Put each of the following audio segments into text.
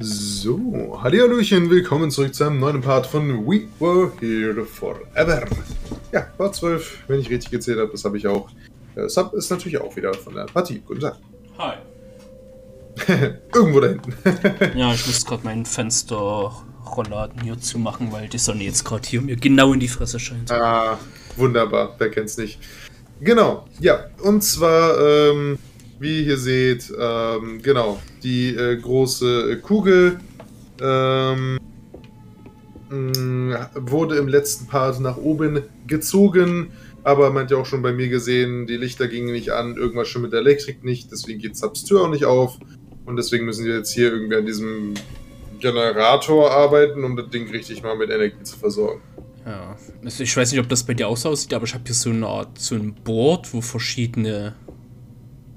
So, hallihallöchen, willkommen zurück zu einem neuen Part von We Were Here Forever. Ja, war 12, wenn ich richtig gezählt habe, das habe ich auch. Sub ist natürlich auch wieder von der Partie. Guten Tag. Hi. Irgendwo da hinten. Ja, ich muss gerade meinen Fensterrolladen hier zumachen, weil die Sonne jetzt gerade hier mir genau in die Fresse scheint. Ah, wunderbar, wer kennt's nicht. Genau, ja, und zwar, wie ihr hier seht, genau, die große Kugel wurde im letzten Part nach oben gezogen, aber man hat ja auch schon bei mir gesehen, die Lichter gingen nicht an, irgendwas schon mit der Elektrik nicht, deswegen geht Subs Tür auch nicht auf und deswegen müssen wir jetzt hier irgendwie an diesem Generator arbeiten, um das Ding richtig mal mit Energie zu versorgen. Ja, also ich weiß nicht, ob das bei dir auch so aussieht, aber ich habe hier so eine Art, so ein Board, wo verschiedene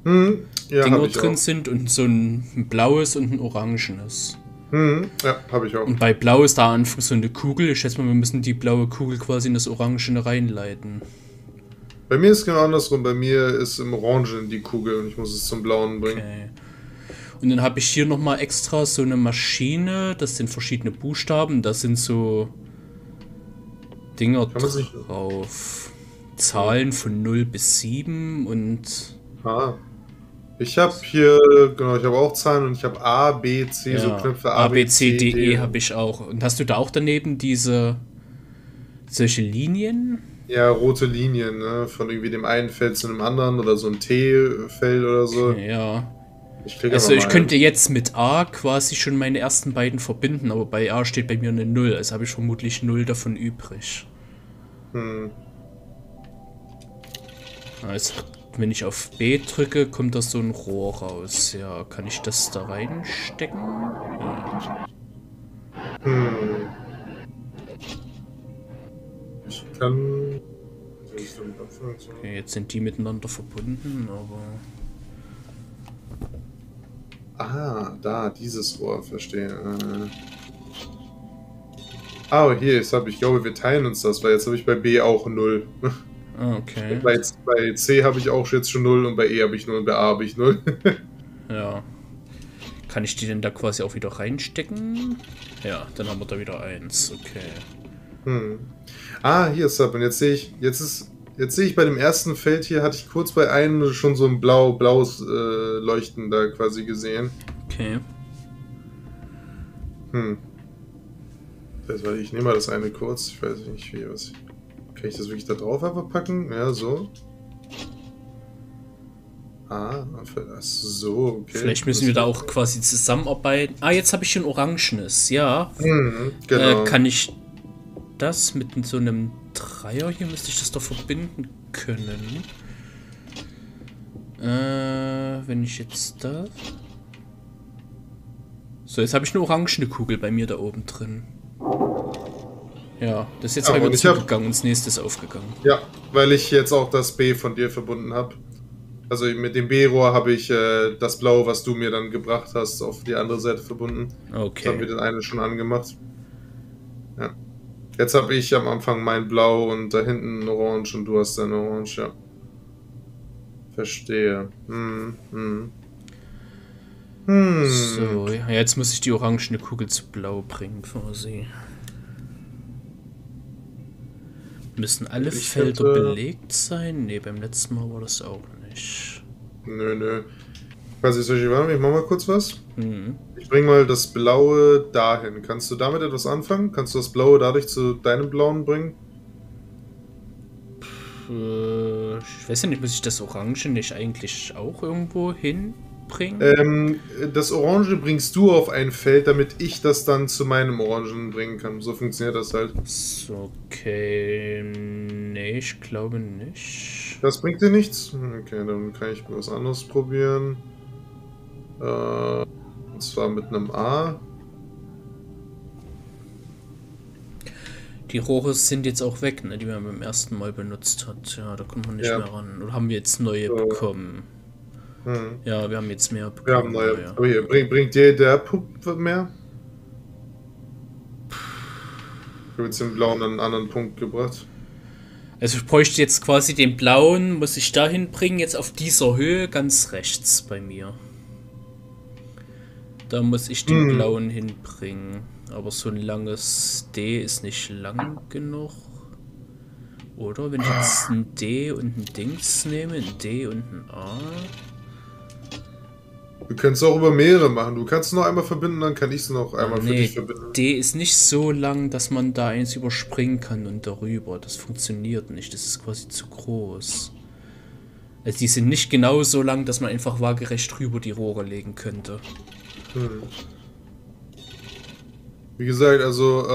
ja, Dinger drin sind und so ein blaues und ein orangenes. Ja, habe ich auch. Und bei blau ist da Anfang so eine Kugel. Ich schätze mal, wir müssen die blaue Kugel quasi in das Orangene reinleiten. Bei mir ist es genau andersrum. Bei mir ist im Orangen die Kugel und ich muss es zum Blauen bringen. Okay. Und dann habe ich hier nochmal extra so eine Maschine. Das sind verschiedene Buchstaben. Das sind so Dinger drauf. Zahlen von 0 bis 7 und... Ah. Ich habe hier, genau, ich habe auch Zahlen und ich habe A, B, C, ja, so Knöpfe A, B, C, D, E habe ich auch. Und hast du da auch daneben solche Linien? Ja, rote Linien, ne? Von irgendwie dem einen Feld zu einem anderen oder so ein T-Feld oder so. Ja. Ich könnte jetzt mit A quasi schon meine ersten beiden verbinden, aber bei A steht bei mir eine 0, also habe ich vermutlich 0 davon übrig. Also, wenn ich auf B drücke, kommt da so ein Rohr raus. Ja, kann ich das da reinstecken? Ja. Ich kann... Okay, jetzt sind die miteinander verbunden, aber... Ah, da, dieses Rohr, verstehe. Ah, hier, ich glaube, wir teilen uns das, weil jetzt habe ich bei B auch 0. Okay. Bei C habe ich auch jetzt schon 0 und bei E habe ich 0 und bei A habe ich 0. Ja. Kann ich die denn da quasi auch wieder reinstecken? Ja, dann haben wir da wieder 1. Okay. Ah, hier ist Sub. Und jetzt sehe ich, bei dem ersten Feld hier, hatte ich kurz bei einem schon so ein blaues Leuchten da quasi gesehen. Okay. Das war, ich nehme mal das eine kurz. Ich weiß nicht, kann ich das wirklich da drauf einfach packen? Ja, so. Ah, so, okay. Vielleicht müssen wir da auch quasi zusammenarbeiten. Ah, jetzt habe ich schon Orangenes, ja. Genau. Kann ich das mit so einem Dreier hier, müsste ich das doch verbinden können. Wenn ich jetzt da... So, jetzt habe ich eine orangene Kugel bei mir da oben drin. Ja, das ist jetzt einmal zugegangen und das nächste ist aufgegangen. Ja, weil ich jetzt auch das B von dir verbunden habe. Also mit dem B-Rohr habe ich das Blaue, was du mir dann gebracht hast, auf die andere Seite verbunden. Okay. Das haben wir den einen schon angemacht. Ja. Jetzt habe ich am Anfang mein Blau und da hinten ein Orange und du hast dein Orange, ja. Verstehe. So, ja, jetzt muss ich die orangene Kugel zu Blau bringen quasi. Müssen alle Felder belegt sein? Ne, beim letzten Mal war das auch nicht. Nö. Weiß ich, ich mach mal kurz was. Ich bring mal das Blaue dahin. Kannst du damit etwas anfangen? Kannst du das Blaue dadurch zu deinem Blauen bringen? Ich weiß ja nicht, muss ich das Orange nicht eigentlich auch irgendwo hinbringen? Das Orange bringst du auf ein Feld, damit ich das dann zu meinem Orangen bringen kann. So funktioniert das halt. Okay, nee, ich glaube nicht. Das bringt dir nichts? Okay, dann kann ich was anderes probieren. Und zwar mit einem A. Die Rohre sind jetzt auch weg, ne, die man beim ersten Mal benutzt hat. Ja, da kommt man nicht mehr ran. Oder haben wir jetzt neue bekommen? Ja, wir haben jetzt mehr bekommen. Wir haben neue. Ja. Aber hier, bringt dir der Puppe mehr? Ich habe jetzt den Blauen an einen anderen Punkt gebracht. Also ich bräuchte jetzt quasi den Blauen, muss ich dahin bringen, jetzt auf dieser Höhe, ganz rechts bei mir. Da muss ich den blauen hinbringen. Aber so ein langes D ist nicht lang genug. Oder wenn ich jetzt ein D und ein Dings nehme, ein D und ein A. Du kannst auch über mehrere machen. Du kannst es noch einmal verbinden, dann kann ich es noch einmal für dich verbinden. D ist nicht so lang, dass man da eins überspringen kann und darüber. Das funktioniert nicht. Das ist quasi zu groß. Also die sind nicht genau so lang, dass man einfach waagerecht drüber die Rohre legen könnte. Wie gesagt, also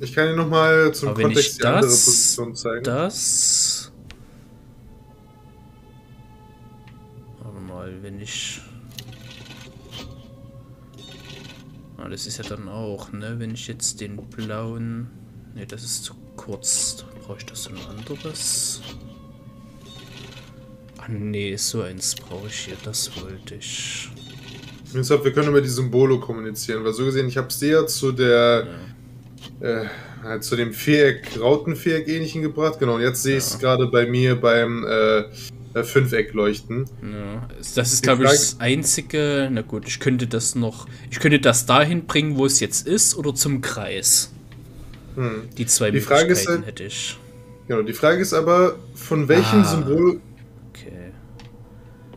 ich kann dir nochmal zum Kontext die andere Position zeigen. Warte mal, wenn ich... Ah, das ist ja dann auch, ne? Wenn ich jetzt den blauen... Ne, das ist zu kurz. Da brauche ich das so ein anderes. Ah ne, so eins brauche ich hier. Das wollte ich. Wir können über die Symbole kommunizieren, weil so gesehen, ich habe es dir zu der... halt zu dem Viereck, Rautenviereck ähnlichen gebracht. Genau, und jetzt sehe ich es gerade bei mir beim Fünfeckleuchten. Ja. Das ist, glaube ich, das einzige. Na gut, ich könnte das noch. Ich könnte das dahin bringen, wo es jetzt ist, oder zum Kreis. Die zwei Möglichkeiten ist halt, hätte ich. Genau, die Frage ist aber, von welchem Symbol.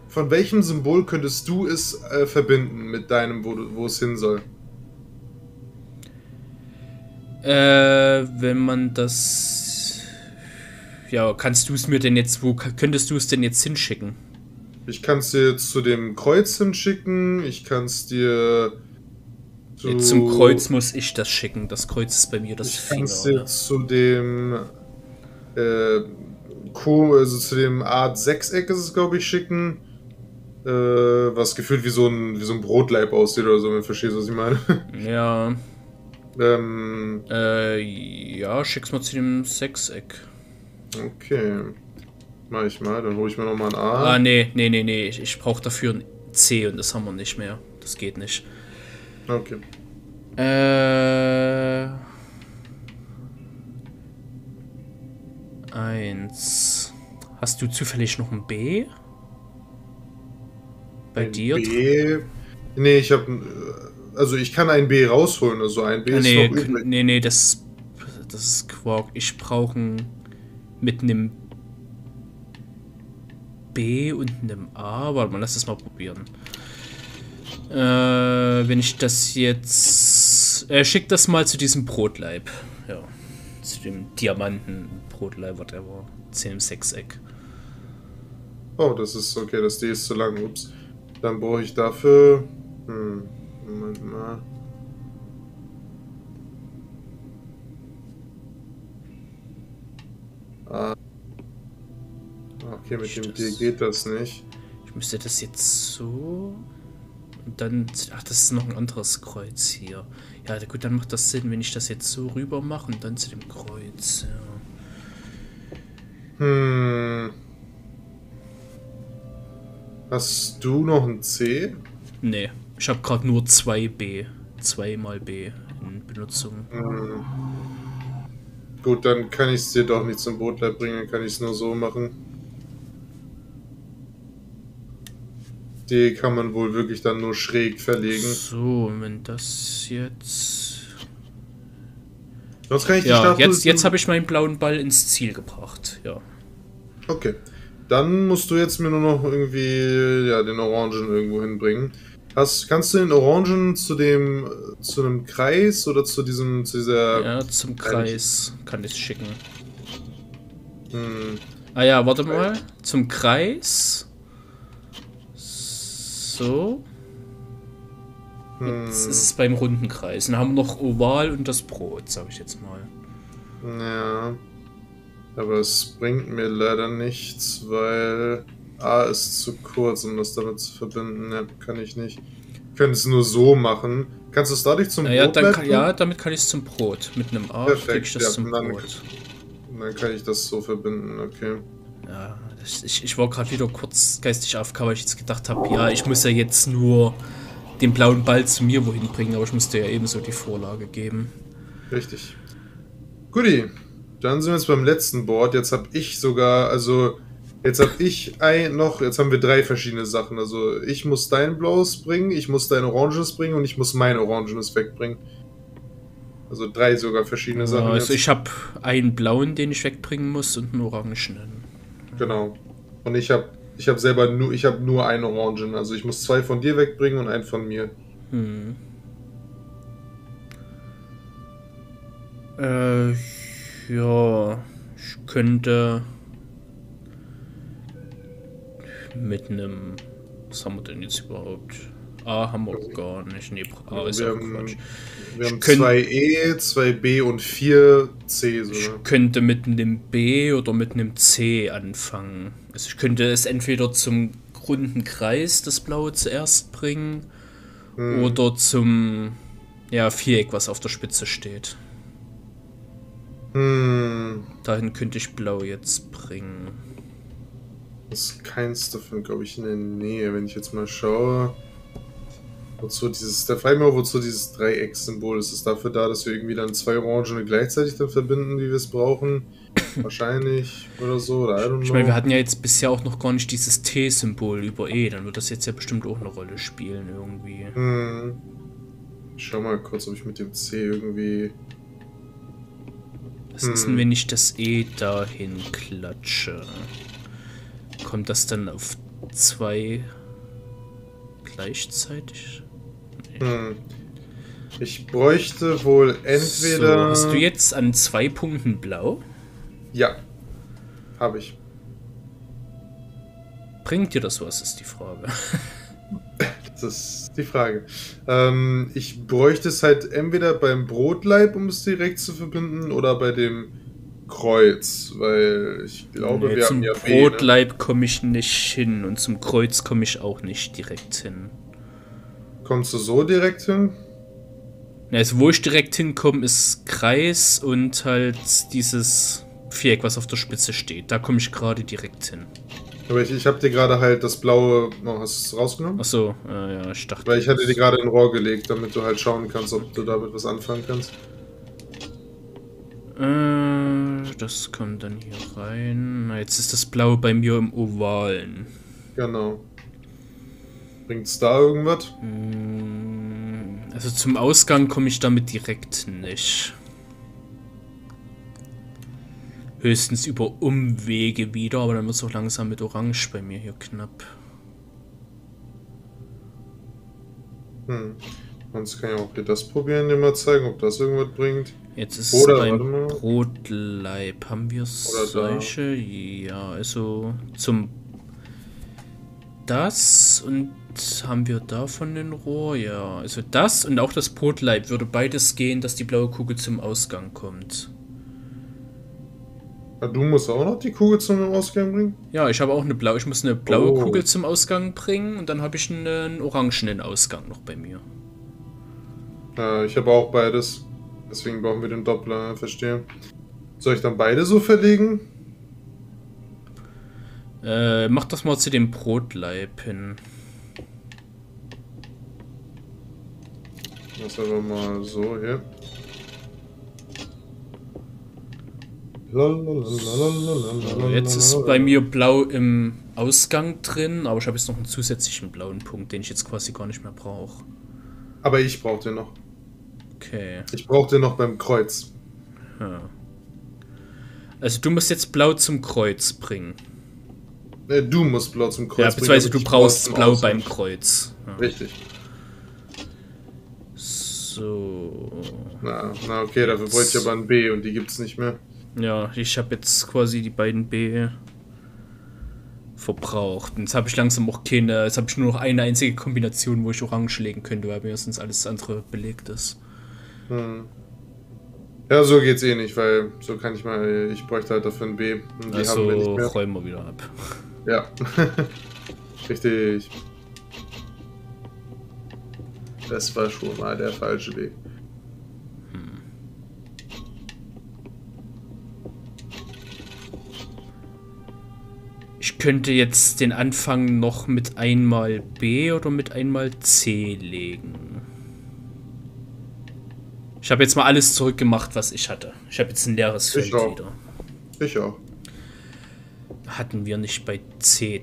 Von welchem Symbol könntest du es verbinden mit deinem, wo es hin soll? Wenn man das... Ja, kannst du es mir denn jetzt... Wo könntest du es denn jetzt hinschicken? Ich kann es dir zu dem Kreuz hinschicken, ich kann es dir... Zum Kreuz muss ich das schicken, das Kreuz ist bei mir das Finger. Ich kann es dir zu dem... also zu dem Art Sechseck ist es, glaube ich, schicken. Was gefühlt wie so ein Brotleib aussieht oder so, wenn du verstehst, was ich meine. Ja... ja, schick's mal zu dem Sechseck. Okay. Mach ich mal, dann hole ich mir nochmal ein A. Ah, nee. Ich brauche dafür ein C und das haben wir nicht mehr. Das geht nicht. Okay. Eins. Hast du zufällig noch ein B? Bei dir? B? Nee, ich habe... Also ich kann ein B rausholen, also ein B ist noch übrig. Nee, das ist Quark. Ich brauche mit einem B und einem A. Warte mal, lass das mal probieren. Wenn ich das jetzt... schick das mal zu diesem Brotleib. Ja, zu dem Diamanten-Brotleib, whatever. Zu dem Sechseck. Oh, das ist okay, das D ist zu lang, ups. Dann brauche ich dafür... Moment mal. Okay, mit dem D geht das nicht. Ich müsste das jetzt so... Und dann... Ach, das ist noch ein anderes Kreuz hier. Ja, gut, dann macht das Sinn, wenn ich das jetzt so rüber mache und dann zu dem Kreuz. Ja. Hast du noch ein C? Nee. Ich habe gerade nur 2B. 2 mal B in Benutzung. Gut, dann kann ich es dir doch nicht zum Brotleib bringen, dann kann ich es nur so machen. D kann man wohl wirklich dann nur schräg verlegen. So, wenn das jetzt... Sonst kann ich die Statue... Jetzt habe ich meinen blauen Ball ins Ziel gebracht, ja. Okay, dann musst du jetzt mir nur noch irgendwie den Orangen irgendwo hinbringen. Kannst du den Orangen zu einem Kreis oder zu dieser... Ja, zum Kreis kann ich es schicken. Ah ja, warte mal. Zum Kreis. So. Jetzt ist es beim runden Kreis. Dann haben wir noch Oval und das Brot, sage ich jetzt mal. Ja. Aber es bringt mir leider nichts, weil... A ist zu kurz, um das damit zu verbinden. Ne, kann ich nicht. Ich kann es nur so machen. Kannst du es dadurch zum Brot machen? Ja, damit kann ich es zum Brot. Mit einem A krieg ich das zum Brot. Dann kann ich das so verbinden, okay. Ja, ich war gerade wieder kurz geistig AFK, weil ich jetzt gedacht habe, ja, ich muss ja jetzt nur den blauen Ball zu mir wohin bringen, aber ich musste ja ebenso die Vorlage geben. Richtig. Guti, dann sind wir jetzt beim letzten Board. Jetzt habe ich sogar, also... Jetzt hab ich jetzt haben wir drei verschiedene Sachen. Also ich muss dein Blaues bringen, ich muss dein Orangenes bringen und ich muss mein Orangenes wegbringen. Also drei sogar verschiedene Sachen. Also ich habe einen blauen, den ich wegbringen muss und einen orangenen. Genau. Und ich habe nur einen orangen. Also ich muss zwei von dir wegbringen und einen von mir. Hm. Ja, ich könnte mit einem... Was haben wir denn jetzt überhaupt? A haben wir gar nicht. Nee, A ist auch Quatsch. Wir haben 2E, 2B und 4C. So. Ich könnte mit einem B oder mit einem C anfangen. Also ich könnte es entweder zum runden Kreis, das Blaue, zuerst bringen, oder zum Viereck, was auf der Spitze steht. Dahin könnte ich Blau jetzt bringen. Das ist keins davon, glaube ich, in der Nähe, wenn ich jetzt mal schaue. Da frage ich mich auch, wozu dieses Dreieckssymbol ist. Ist es dafür da, dass wir irgendwie dann zwei Orangene gleichzeitig dann verbinden, wie wir es brauchen? Wahrscheinlich oder so, oder I don't know. Ich meine, wir hatten ja jetzt bisher auch noch gar nicht dieses T-Symbol über E, dann wird das jetzt ja bestimmt auch eine Rolle spielen irgendwie. Ich schau mal kurz, ob ich mit dem C irgendwie... Was ist denn, wenn ich das E dahin klatsche? Kommt das dann auf zwei... gleichzeitig? Nee. Ich bräuchte wohl entweder... So, hast du jetzt an zwei Punkten blau? Ja, habe ich. Bringt dir das was, ist die Frage. Das ist die Frage. Ich bräuchte es halt entweder beim Brotleib, um es direkt zu verbinden, oder bei dem Kreuz, weil ich glaube, wir haben ja B. Zum Brotleib komme ich nicht hin und zum Kreuz komme ich auch nicht direkt hin. Kommst du so direkt hin? Also wo ich direkt hinkomme, ist Kreis und halt dieses Viereck, was auf der Spitze steht. Da komme ich gerade direkt hin. Aber ich habe dir gerade halt das blaue... Oh, hast du es rausgenommen? Achso, ja, ich dachte... Weil ich hatte dir gerade ein Rohr gelegt, damit du halt schauen kannst, ob du damit was anfangen kannst. Das kommt dann hier rein. Jetzt ist das Blaue bei mir im Ovalen. Genau. Bringt's da irgendwas? Also zum Ausgang komme ich damit direkt nicht. Höchstens über Umwege wieder, aber dann wird es auch langsam mit Orange bei mir hier knapp. Sonst kann ich auch hier das probieren, dir mal zeigen, ob das irgendwas bringt. Jetzt ist es ein Brotleib. Haben wir solche? Ja, also zum... Das und haben wir davon den Rohr? Ja, also das und auch das Brotleib würde beides gehen, dass die blaue Kugel zum Ausgang kommt. Ja, du musst auch noch die Kugel zum Ausgang bringen? Ja, ich habe auch eine blaue. Ich muss eine blaue Kugel zum Ausgang bringen und dann habe ich einen orangenen Ausgang noch bei mir. Ja, ich habe auch beides. Deswegen brauchen wir den Doppler, verstehe. Soll ich dann beide so verlegen? Mach das mal zu dem Brotleib hin. Das einfach mal so hier. So, jetzt ist bei mir blau im Ausgang drin, aber ich habe jetzt noch einen zusätzlichen blauen Punkt, den ich jetzt quasi gar nicht mehr brauche. Aber ich brauche den noch. Okay. Ich brauche den noch beim Kreuz. Also du musst jetzt blau zum Kreuz bringen. Du musst blau zum Kreuz bringen. Ja, beziehungsweise du brauchst blau beim Kreuz. Ja. Richtig. So. Na okay, dafür wollte ich aber ein B und die gibt es nicht mehr. Ja, ich habe jetzt quasi die beiden B verbraucht. Und jetzt habe ich langsam auch keine... Jetzt habe ich nur noch eine einzige Kombination, wo ich Orange legen könnte, weil mir sonst alles andere belegt ist. Ja, so geht's eh nicht, weil so kann ich mal... Ich bräuchte halt dafür ein B. Und die also haben wir nicht mehr. Räumen wir wieder ab. Ja. Richtig. Das war schon mal der falsche Weg. Ich könnte jetzt den Anfang noch mit einmal B oder mit einmal C legen. Ich habe jetzt mal alles zurückgemacht, was ich hatte. Ich habe jetzt ein leeres Feld wieder. Ich auch. Hatten wir nicht bei C3?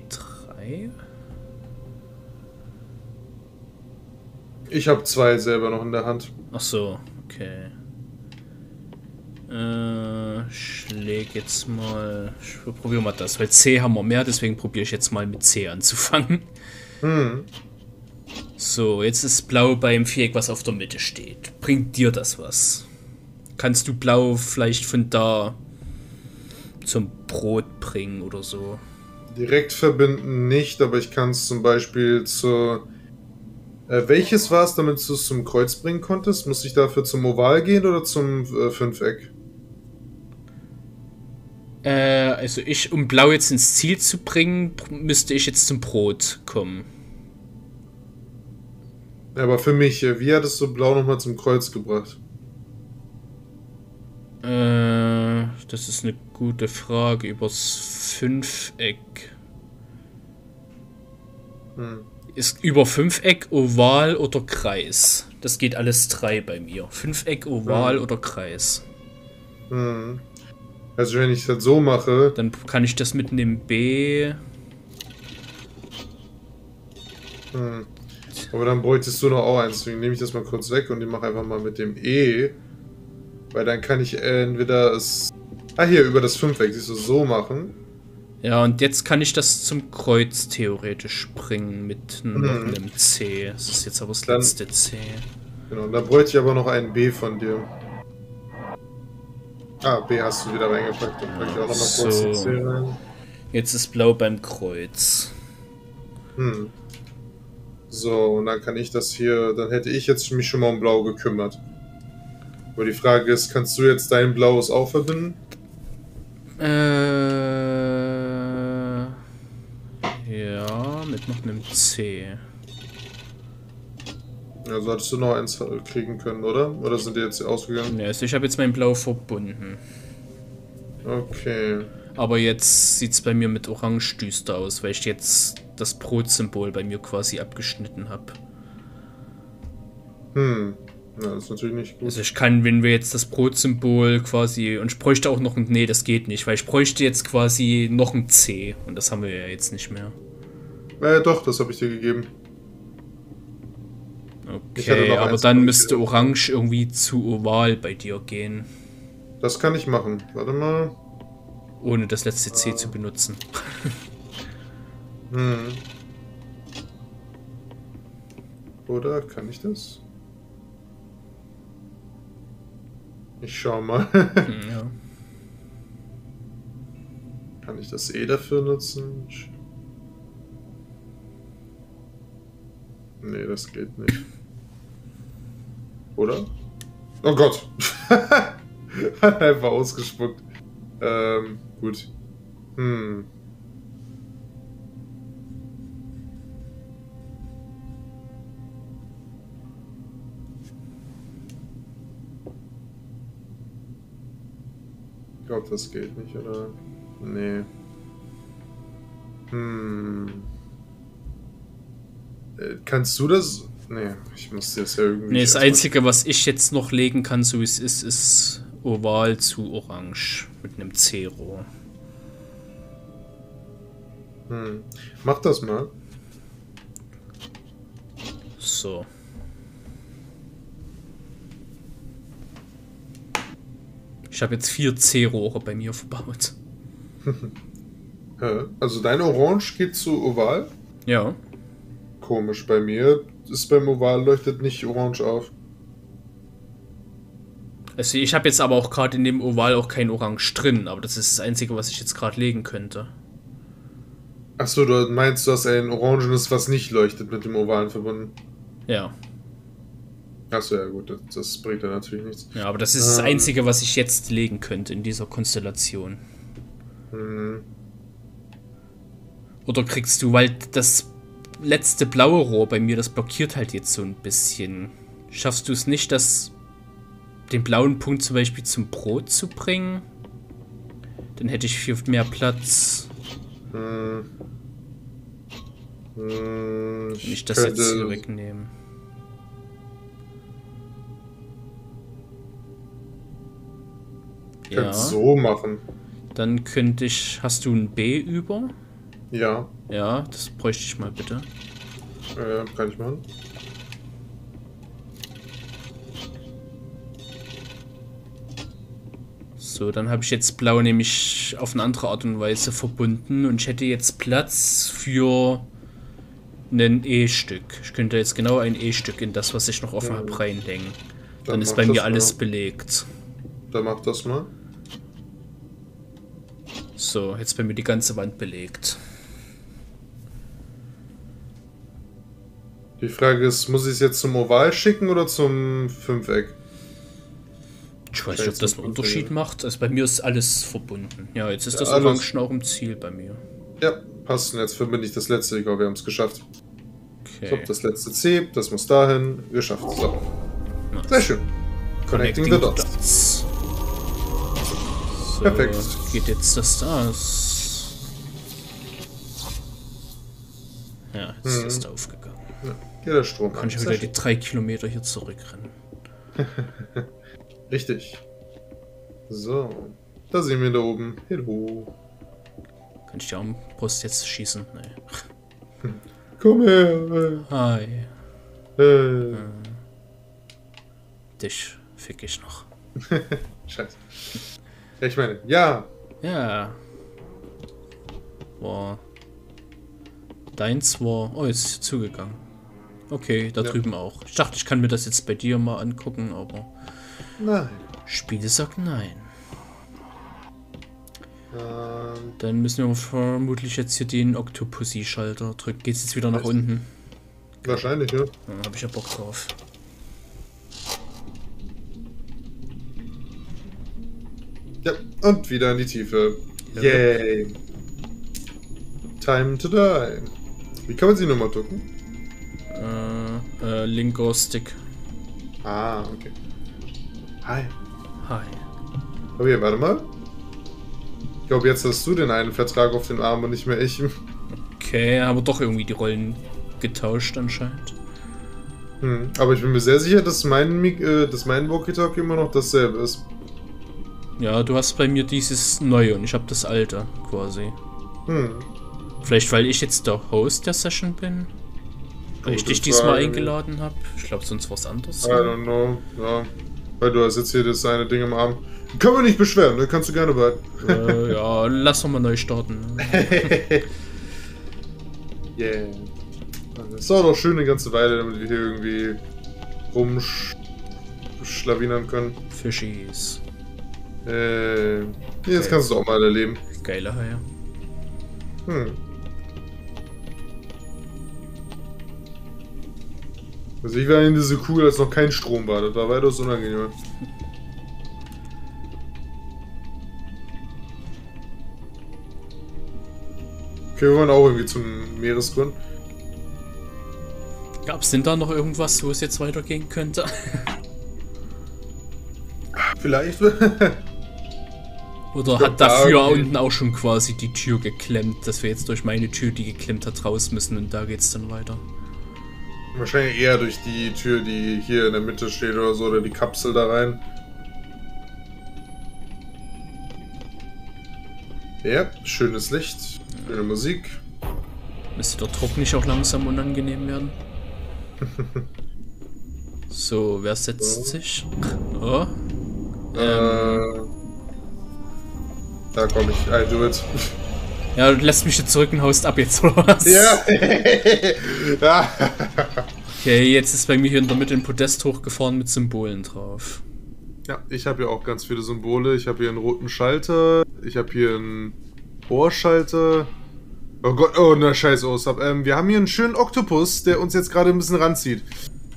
Ich habe zwei selber noch in der Hand. Ach so, okay. Schläg jetzt mal. Probieren wir das, weil C haben wir mehr, deswegen probiere ich jetzt mal mit C anzufangen. Hm. So, jetzt ist Blau beim Viereck, was auf der Mitte steht. Bringt dir das was? Kannst du Blau vielleicht von da zum Brot bringen oder so? Direkt verbinden nicht, aber ich kann es zum Beispiel zu... welches war es, damit du es zum Kreuz bringen konntest? Muss ich dafür zum Oval gehen oder zum Fünfeck? Also ich, um Blau jetzt ins Ziel zu bringen, müsste ich jetzt zum Brot kommen. Aber für mich, wie hattest du Blau nochmal zum Kreuz gebracht? Das ist eine gute Frage, übers Fünfeck. Hm. Ist über Fünfeck, Oval oder Kreis. Das geht alles drei bei mir. Fünfeck, Oval oder Kreis. Hm. Also wenn ich das so mache... Dann kann ich das mit einem B... Hm. Aber dann bräuchtest du noch auch eins. Deswegen nehme ich das mal kurz weg und ich mache einfach mal mit dem E. Weil dann kann ich entweder es... Ah, hier, über das Fünfeck. Siehst du, so machen. Ja, und jetzt kann ich das zum Kreuz theoretisch springen mit einem C. Das ist jetzt aber das letzte C. Genau, da bräuchte ich aber noch einen B von dir. Ah, B hast du wieder reingepackt. Dann packe ich auch nochmal kurz den C rein. Jetzt ist Blau beim Kreuz. Hm. So, und dann kann ich das hier... Dann hätte ich jetzt mich schon mal um Blau gekümmert. Aber die Frage ist, kannst du jetzt dein Blaues auch verbinden? Ja, mit noch einem C. Ja, so hattest du noch eins kriegen können, oder? Oder sind die jetzt ausgegangen? Ne, also ich habe jetzt mein Blau verbunden. Okay. Aber jetzt sieht es bei mir mit Orange düster aus, weil ich jetzt das Brotsymbol bei mir quasi abgeschnitten habe. Hm, ja, das ist natürlich nicht gut. Also ich kann, wenn wir jetzt das Brotsymbol quasi... Und ich bräuchte auch noch ein... Nee, das geht nicht, weil ich bräuchte jetzt quasi noch ein C. Und das haben wir ja jetzt nicht mehr. Doch, das habe ich dir gegeben. Okay, aber dann müsste Orange irgendwie zu Oval bei dir gehen. Das kann ich machen. Warte mal. Ohne das letzte C zu benutzen. Hm. Oder kann ich das? Ich schau mal. Ja. Kann ich das E dafür nutzen? Nee, das geht nicht. Oder? Oh Gott! Hat einfach ausgespuckt. Gut. Hm. Ich glaube, das geht nicht, oder? Nee. Hm. Kannst du das... Nee, ich muss das ja irgendwie... Nee, das Einzige, was ich jetzt noch legen kann, so wie es ist, ist Oval zu Orange mit einem C-Rohr. Hm. Mach das mal. So. Ich habe jetzt 4 C-Rohre bei mir verbaut. Also dein Orange geht zu Oval? Ja. Komisch, bei mir ist beim Oval leuchtet nicht Orange auf. Also ich habe jetzt aber auch gerade in dem Oval auch kein Orange drin, aber das ist das Einzige, was ich jetzt gerade legen könnte. Achso, du meinst, du hast ein Orangenes, was nicht leuchtet, mit dem Ovalen verbunden? Ja. Achso, ja gut, das bringt ja natürlich nichts. Ja, aber das ist das Einzige, was ich jetzt legen könnte in dieser Konstellation. Hm. Oder kriegst du, weil das letzte blaue Rohr bei mir, das blockiert halt jetzt so ein bisschen. Schaffst du es nicht, den blauen Punkt zum Beispiel zum Brot zu bringen? Dann hätte ich viel mehr Platz. Hm. Hm, wenn ich das jetzt hier wegnehme. Ich könnte es so machen. Dann könnte ich... Hast du ein B über? Ja. Ja, das bräuchte ich mal bitte. Kann ich machen. So, dann habe ich jetzt Blau nämlich auf eine andere Art und Weise verbunden und ich hätte jetzt Platz für ein E-Stück. Ich könnte jetzt genau ein E-Stück in das, was ich noch offen habe, reinlegen. Dann ist bei mir alles belegt. Dann mach das mal. So, jetzt bei mir die ganze Wand belegt. Die Frage ist, muss ich es jetzt zum Oval schicken oder zum Fünfeck? Ich weiß nicht, ob das einen Unterschied macht. Also bei mir ist alles verbunden. Ja, jetzt ist das Orange auch im Ziel bei mir. Ja, passt. Und jetzt verbinde ich das letzte. Ich glaube, wir haben es geschafft. Okay. So, das letzte C, das muss dahin. Geschafft. So. Nice. Sehr schön. Connecting the dots. So, perfekt. Geht jetzt das da? Ja, jetzt ist das aufgegangen. Ja, geht der Strom. Kann ich wieder die 3 Kilometer hier zurückrennen. Richtig. So. Da sehen wir da oben. Hello. Kann ich die Armbrust jetzt schießen? Nee. Komm her. Hi. Dich fick ich noch. Scheiße. Ja, ich meine, ja. Ja. Boah. Deins war... Oh, jetzt ist zugegangen. Okay, da drüben auch. Ich dachte, ich kann mir das jetzt bei dir mal angucken, aber... Nein. Spiele sagt nein. Dann müssen wir vermutlich jetzt hier den Octopussy-Schalter drücken. Geht's jetzt wieder nach unten? Wahrscheinlich, ja. Da hab ich ja Bock drauf. Ja, und wieder in die Tiefe. Ja, yay! Ja. Time to die. Wie kann man sie nochmal drücken? Linker Stick. Ah, okay. Hi. Hi. Okay, warte mal. Ich glaube, jetzt hast du den einen Vertrag auf den Arm und nicht mehr ich. Okay, aber doch irgendwie die Rollen getauscht anscheinend. Hm, aber ich bin mir sehr sicher, dass mein Walkie-Talkie immer noch dasselbe ist. Ja, du hast bei mir dieses neue und ich habe das alte quasi. Hm. Vielleicht, weil ich jetzt der Host der Session bin? Weil ich dich diesmal eingeladen habe? Ich glaube, sonst was anderes. I don't know, ja. Weil du hast jetzt hier das eine Ding im Arm. Können wir nicht beschweren, ne? Kannst du gerne bleiben. Ja, lass doch mal neu starten. Yeah. Das dauert doch schön eine ganze Weile, damit wir hier irgendwie rumschlawinern können. Fischies. Jetzt kannst du auch mal erleben. Geile Haie. Hm. Also ich war in diese Kugel, als noch kein Strom war. Das war weitaus unangenehmer. Okay, wir wollen auch irgendwie zum Meeresgrund. Gab's denn da noch irgendwas, wo es jetzt weitergehen könnte? Vielleicht. Oder hat dafür da unten auch schon quasi die Tür geklemmt, dass wir jetzt durch meine Tür, die geklemmt hat, raus müssen und da geht's dann weiter. Wahrscheinlich eher durch die Tür, die hier in der Mitte steht oder so, oder die Kapsel da rein. Ja, schönes Licht, schöne Musik. Müsste der Druck nicht auch langsam unangenehm werden? So, wer setzt sich? Oh. Da komme ich. I do it. Ja, du lässt mich jetzt zurück und haust ab jetzt, oder was? Ja. Okay, jetzt ist bei mir hier in der Mitte ein Podest hochgefahren mit Symbolen drauf. Ja, ich habe hier auch ganz viele Symbole. Ich habe hier einen roten Schalter. Ich habe hier einen Ohrschalter. Oh Gott, oh na scheiße, wir haben hier einen schönen Oktopus, der uns jetzt gerade ein bisschen ranzieht.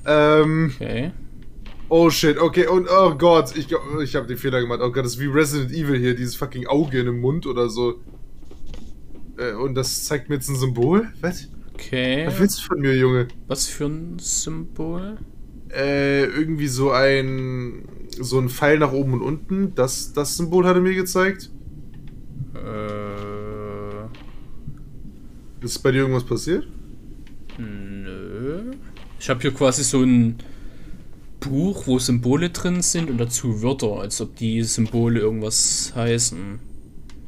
Okay. Oh shit, okay, und oh Gott, ich habe den Fehler gemacht. Oh Gott, das ist wie Resident Evil hier, dieses fucking Auge in dem Mund oder so. Und das zeigt mir jetzt ein Symbol? Was? Okay. Was willst du von mir, Junge? Was für ein Symbol? Irgendwie so ein Pfeil nach oben und unten. Das Symbol hat er mir gezeigt. Ist bei dir irgendwas passiert? Nö. Ich habe hier quasi so ein Buch, wo Symbole drin sind und dazu Wörter, als ob die Symbole irgendwas heißen.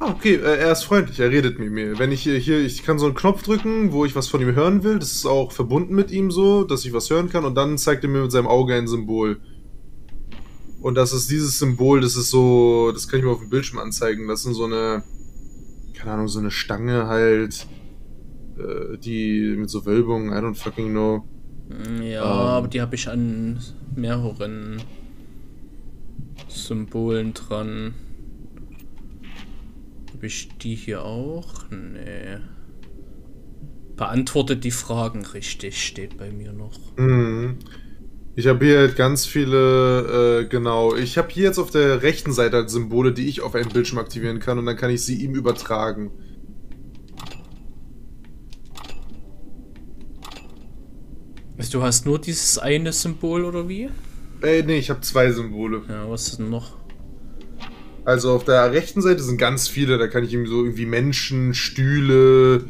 Ah, okay, er ist freundlich, er redet mit mir. Wenn ich hier, ich kann so einen Knopf drücken, wo ich was von ihm hören will. Das ist auch verbunden mit ihm so, dass ich was hören kann. Und dann zeigt er mir mit seinem Auge ein Symbol. Und das ist dieses Symbol, das ist so, das kann ich mir auf dem Bildschirm anzeigen. Das sind so eine, keine Ahnung, so eine Stange halt, die mit so Wölbungen, I don't fucking know. Ja, aber die habe ich an mehreren Symbolen dran. Habe ich die hier auch? Nee. Beantwortet die Fragen richtig, steht bei mir noch. Mhm. Ich habe hier halt ganz viele, genau. Ich habe hier jetzt auf der rechten Seite halt Symbole, die ich auf einen Bildschirm aktivieren kann und dann kann ich sie ihm übertragen. Also du hast nur dieses eine Symbol oder wie? Nee, ich habe zwei Symbole. Ja, was ist denn noch? Also auf der rechten Seite sind ganz viele, da kann ich ihm so irgendwie Menschen, Stühle,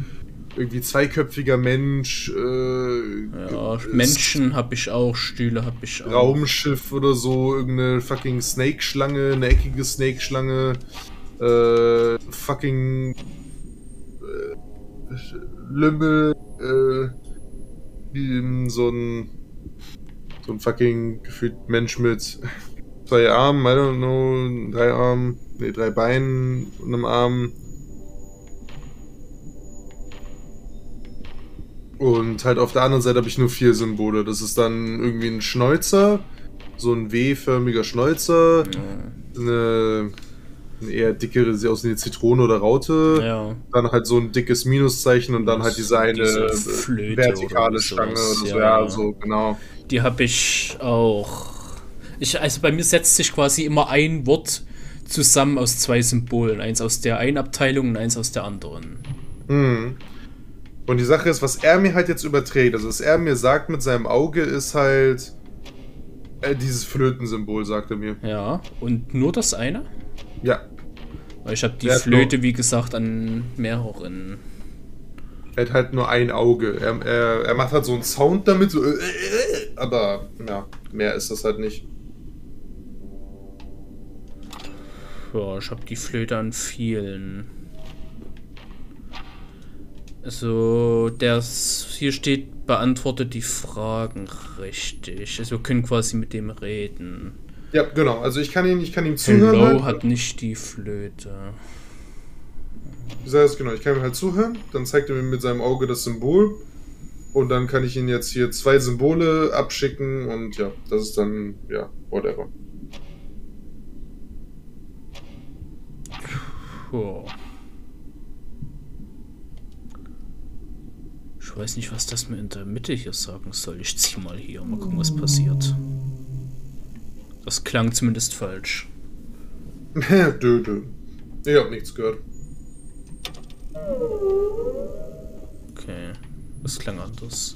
irgendwie zweiköpfiger Mensch, ja, Menschen habe ich auch, Stühle habe ich auch. Raumschiff oder so, irgendeine fucking Snake-Schlange, eine eckige Snake-Schlange, fucking Lümmel, so ein fucking gefühlt Mensch mit zwei Armen, I don't know, drei Armen, ne, drei Beinen und einem Arm. Und halt auf der anderen Seite habe ich nur vier Symbole. Das ist dann irgendwie ein Schnäuzer, so ein W-förmiger Schnäuzer, eine eher dickere, sie aussehen wie Zitrone oder Raute, ja. Dann halt so ein dickes Minuszeichen und dann halt diese eine Flöte vertikale oder Stange oder so, ja, so, genau. Die habe ich auch. Also bei mir setzt sich quasi immer ein Wort zusammen aus zwei Symbolen. Eins aus der einen Abteilung und eins aus der anderen. Mhm. Und die Sache ist, was er mir halt jetzt überträgt, also was er mir sagt mit seinem Auge, ist halt dieses Flötensymbol, sagt er mir. Ja, und nur das eine? Ja. Weil ich habe die Flöte, wie gesagt, an mehreren. Er hat halt nur ein Auge. Er macht halt so einen Sound damit, so, aber ja, mehr ist das halt nicht. Ja, ich habe die Flöte an vielen. Also, hier steht, beantwortet die Fragen richtig. Also, wir können quasi mit dem reden. Ja, genau. Also, ich kann ihm zuhören. Hello hat nicht die Flöte. Das heißt, genau, ich kann ihm halt zuhören. Dann zeigt er mir mit seinem Auge das Symbol. Und dann kann ich ihn jetzt hier zwei Symbole abschicken. Und ja, das ist dann, ja, whatever. Puh. Ich weiß nicht, was das mir in der Mitte hier sagen soll. Ich zieh mal hier, mal gucken, was passiert. Das klang zumindest falsch. Dödel. Ich hab nichts gehört. Okay, das klang anders.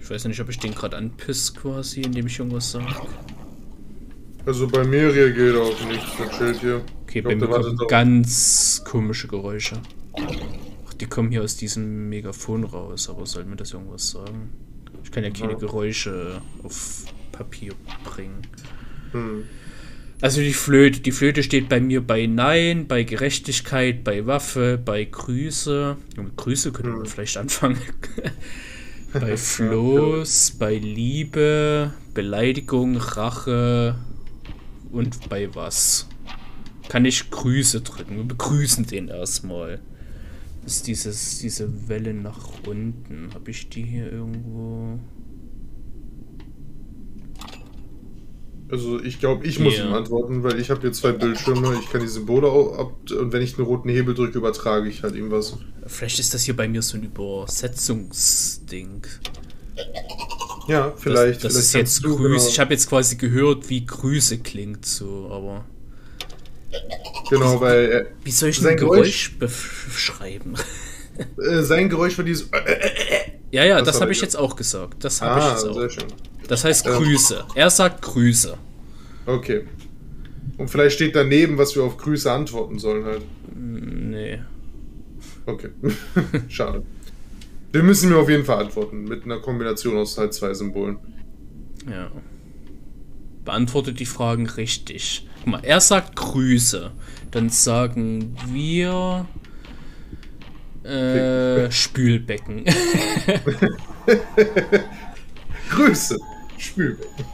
Ich weiß nicht, ob ich den gerade anpisse quasi, indem ich irgendwas sage. Also bei mir reagiert er auf nichts, der chillt hier. Okay, bei mir kommen ganz komische Geräusche. Ach, die kommen hier aus diesem Megafon raus, aber soll mir das irgendwas sagen? Ich kann ja keine Geräusche auf Papier bringen. Hm. Also die Flöte steht bei mir bei Nein, bei Gerechtigkeit, bei Waffe, bei Grüße. Ja, mit Grüße können wir vielleicht anfangen. Bei Floß, bei Liebe, Beleidigung, Rache und bei was? Kann ich Grüße drücken? Wir begrüßen den erstmal. Das ist diese Welle nach unten. Habe ich die hier irgendwo? Also ich glaube, ich muss ihm antworten, weil ich habe hier zwei Bildschirme, ich kann die Symbole auch ab und wenn ich einen roten Hebel drücke, übertrage ich halt ihm was. Vielleicht ist das hier bei mir so ein Übersetzungsding. Ja, vielleicht. Das ist jetzt Grüße. Ich habe jetzt quasi gehört, wie Grüße klingt so, aber... Genau, weil... Wie soll ich ein Geräusch beschreiben? Sein Geräusch war dieses... Ja, das habe ich jetzt auch gesagt. Das habe ich jetzt auch. Sehr schön. Das heißt Grüße. Er sagt Grüße. Okay. Und vielleicht steht daneben, was wir auf Grüße antworten sollen halt. Nee. Okay. Schade. Den müssen wir auf jeden Fall antworten. Mit einer Kombination aus halt zwei Symbolen. Ja. Beantwortet die Fragen richtig. Guck mal, er sagt Grüße. Dann sagen wir... Spülbecken. Grüße. Spülbecken.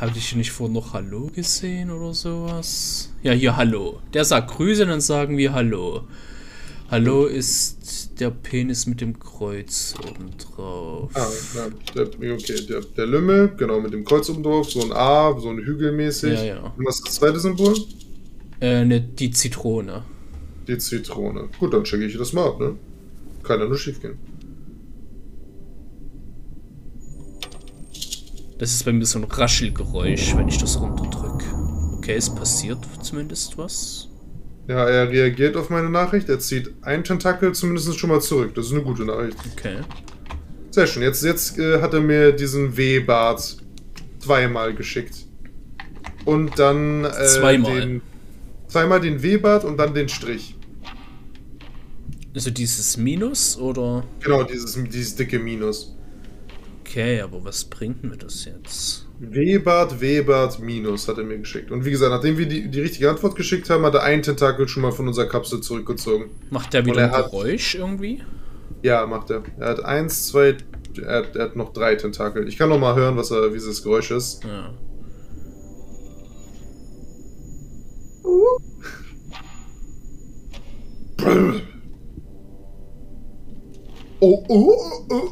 Habe ich nicht vorhin noch Hallo gesehen oder sowas? Ja, hier Hallo. Der sagt Grüße, dann sagen wir Hallo. Hallo ist der Penis mit dem Kreuz oben drauf. Ah, ja, okay, der Lümmel, genau, mit dem Kreuz oben drauf, so ein A, so ein Hügel mäßig. Ja, ja. Und was ist das zweite Symbol? Ne, die Zitrone. Die Zitrone. Gut, dann checke ich das mal ab, ne? Kann ja nur schief gehen. Das ist bei mir so ein Raschelgeräusch, wenn ich das runterdrücke. Okay, es passiert zumindest was. Ja, er reagiert auf meine Nachricht. Er zieht ein Tentakel zumindest schon mal zurück. Das ist eine gute Nachricht. Okay. Sehr schön. Jetzt hat er mir diesen W-Bart zweimal geschickt. Und dann... Zweimal den W-Bart und dann den Strich. Also dieses Minus, oder? Genau, dieses dicke Minus. Okay, aber was bringt mir das jetzt? W-Bart Minus hat er mir geschickt. Und wie gesagt, nachdem wir die richtige Antwort geschickt haben, hat er einen Tentakel schon mal von unserer Kapsel zurückgezogen. Macht der wieder ein Geräusch irgendwie? Ja, macht er. Er hat er hat noch 3 Tentakel. Ich kann noch mal hören, wie das Geräusch ist. Ja. Oh, oh, oh.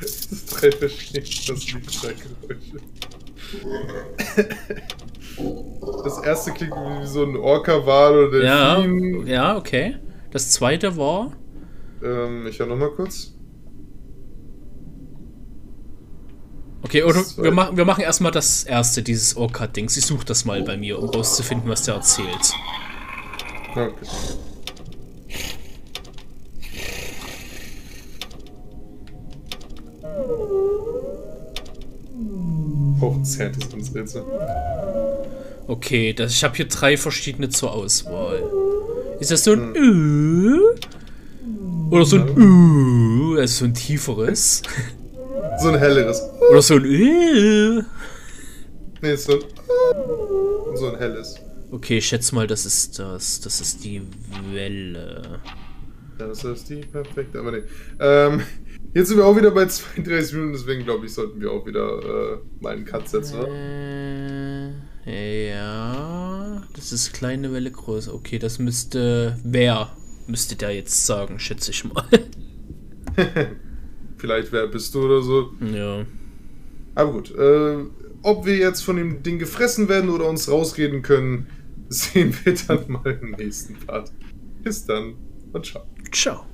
Das ist 3 verschiedene Geräusche. Das erste klingt wie so ein Orca-Wal oder Delfin. Ja, okay. Das zweite war... ich höre nochmal kurz. Okay, oder wir machen erstmal das erste, dieses Orca-Dings. Ich suche das mal bei mir, um rauszufinden, was der erzählt. Okay. Hochzerrt ist uns Rätsel. Okay, ich habe hier 3 verschiedene zur Auswahl. Ist das so ein oder so ein also so ein tieferes? So ein helleres. Oder so ein Nee, so ein helles. Okay, ich schätze mal, das ist das. Das ist die Welle. Das ist die perfekte, aber nee. Jetzt sind wir auch wieder bei 32 Minuten, deswegen glaube ich, sollten wir auch wieder mal einen Cut setzen, oder? Ja, das ist kleine Welle groß. Okay, das müsste... Wer müsste der jetzt sagen, schätze ich mal. Vielleicht wer bist du oder so. Ja. Aber gut, ob wir jetzt von dem Ding gefressen werden oder uns rausreden können, sehen wir dann mal im nächsten Part. Bis dann und ciao. Ciao.